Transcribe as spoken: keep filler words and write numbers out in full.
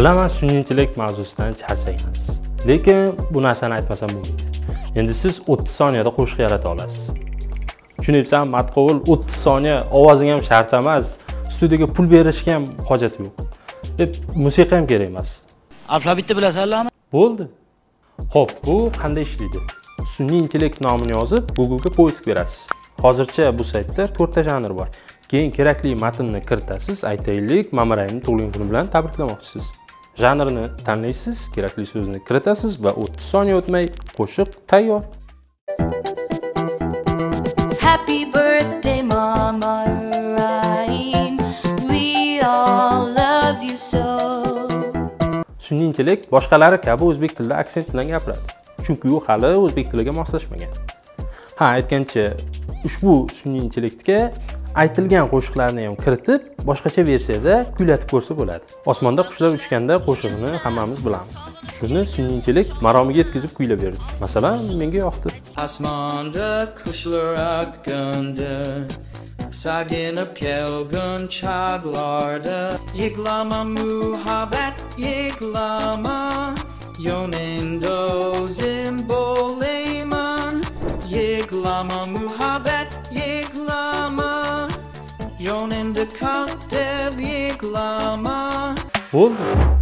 Bilaman sun'iy intellekt mavzusidan charchaymiz. Lekin bu narsani aytmasam bo'lmaydi. Endi siz o'ttiz soniyada qo'shiq yarata olasiz. Tushunibsan, matqovul o'ttiz soniya ovozing ham shart emas, studiyaga pul berishga ham hojat yo'q. Deb musiqa ham kerak emas. Alfabetni bilasanlarmi? Bo'ldi. Xo'p, bu qanday ishlaydi? Sun'iy intellekt nomini yozib, Google ga poisk berasiz. Hozircha bu saytda to'rt ta janr bor. Keyin kerakli matnni kiritasiz, aytaylik, Mamarayning tug'ilgan kuni bilan tabriklamoqchisiz. Janrni tanlaysiz, kerakli so'zni kiritasiz va o'ttiz soniya o'tmay qo'shiq tayyor. Happy birthday Mamaraying. We all love you so. Sun'iy intellekt boshqalari kabi o'zbek tilida aksent bilan gapiradi. Chunki u hali o'zbek tiliga moslashmagan. Ha, aytgancha ushbu sun'iy intellektga aytilgan qo'shiqlarni ham kiritib, boshqacha versiyada kuylatib ko'rsa bo'ladi. Osmonda qushlar uchganda qo'shig'ini hammamiz bilamiz. Shuni sun'iy intellekt maromiga yetkazib kuylab berdi. Masalan, menga yoqdi. Osmonda qushlar uchganda, saginib kelgan chaqlarda, yig'lama muhabbat, yig'lama, yoningda o'zim bo'layman, yig'lama muhabbat, yig'lama. Yo'nimda qolib yig'lama. Bo'ldi.